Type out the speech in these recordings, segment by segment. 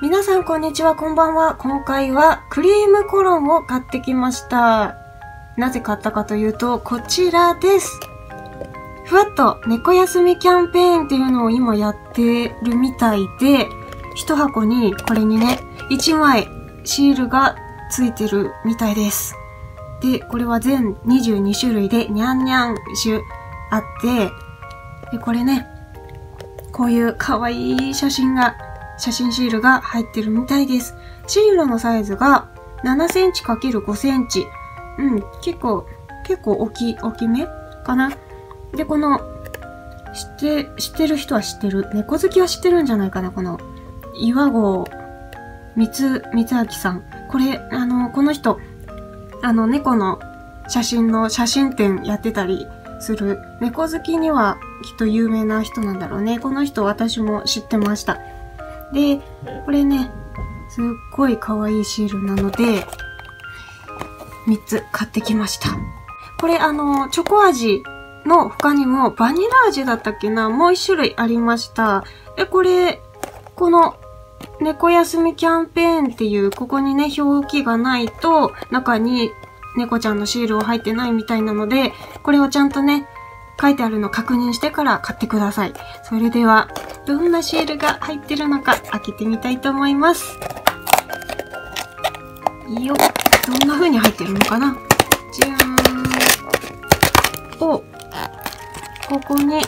皆さんこんにちは、こんばんは。今回はクリームコロンを買ってきました。なぜ買ったかというと、こちらです。ふわっと猫休みキャンペーンっていうのを今やってるみたいで、一箱にこれにね、1枚シールがついてるみたいです。で、これは全22種類でにゃんにゃん種あって、で、これね、こういうかわいい写真シールが入ってるみたいです。シールのサイズが7センチ ×5 センチ。うん、結構大きめかな。で、この、知ってる人は知ってる。猫好きは知ってるんじゃないかな、この、岩合光明さん。これ、この人、猫の写真展やってたりする。猫好きにはきっと有名な人なんだろうね。この人私も知ってました。で、これね、すっごい可愛いシールなので、3つ買ってきました。これチョコ味の他にもバニラ味だったっけな、もう1種類ありました。で、この猫休みキャンペーンっていう、ここにね、表記がないと、中に猫ちゃんのシールを入ってないみたいなので、これをちゃんとね、書いてあるの確認してから買ってください。それでは、どんなシールが入ってるのか開けてみたいと思います。よっ、どんな風に入ってるのかな？じゃーん。お、ここに、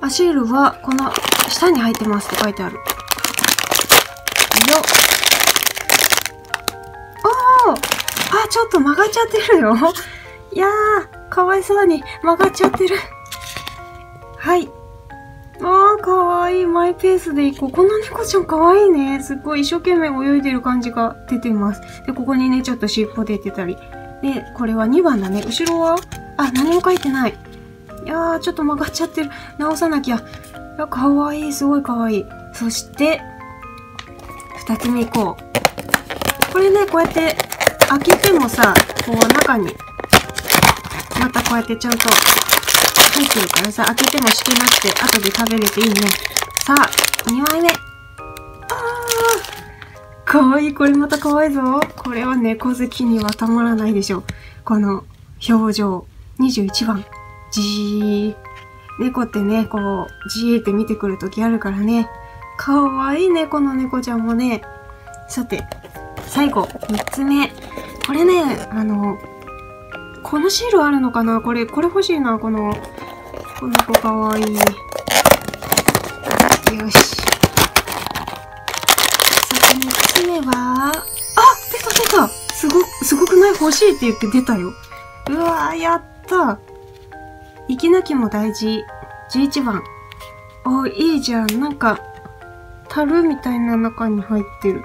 あ、シールはこの下に入ってますって書いてある。よっ。おー！あ、ちょっと曲がっちゃってるよ。いやー。かわいそうに曲がっちゃってる。はい。あー、かわいい。マイペースでいこう。この猫ちゃんかわいいね。すっごい一生懸命泳いでる感じが出てます。で、ここにね、ちょっと尻尾出てたり。で、これは2番だね。後ろはあ、何も書いてない。いやー、ちょっと曲がっちゃってる。直さなきゃ。いや、かわいい。すごいかわいい。そして、2つ目いこう。これね、こうやって開けてもさ、こう中に。またこうやってちゃんと入ってるからさ、開けても敷きなくて後で食べれていいね。さあ、2枚目。あー、かわいい。これまたかわいいぞ。これは猫好きにはたまらないでしょう。この表情。21番。じー。猫ってね、こう、じーって見てくるときあるからね。かわいいね、この猫ちゃんもね。さて、最後、3つ目。これね、このシールあるのかな？これ欲しいな、この子かわいい。よし。さて、三つ目は、あ！出た！すごくない？欲しいって言って出たよ。うわー、やった！息抜きも大事。11番。お、いいじゃん。なんか、樽みたいな中に入ってる。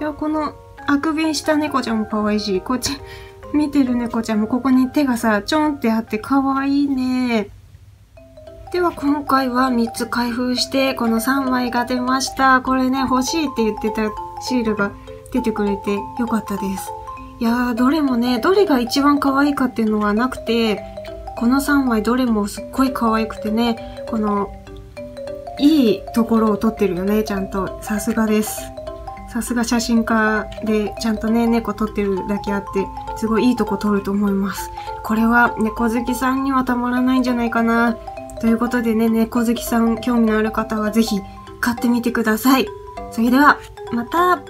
いや、この、あくびした猫ちゃんもかわいいし、こっち、見てる猫ちゃんもここに手がさ、ちょんってあってかわいいね。では今回は3つ開封して、この3枚が出ました。これね、欲しいって言ってたシールが出てくれてよかったです。いやー、どれもね、どれが一番かわいいかっていうのはなくて、この3枚どれもすっごいかわいくてね、この、いいところを撮ってるよね、ちゃんと。さすがです。さすが写真家でちゃんとね、猫撮ってるだけあって、すごいいいとこ撮ると思います。これは猫好きさんにはたまらないんじゃないかな。ということでね、猫好きさん興味のある方はぜひ買ってみてください。それでは、また。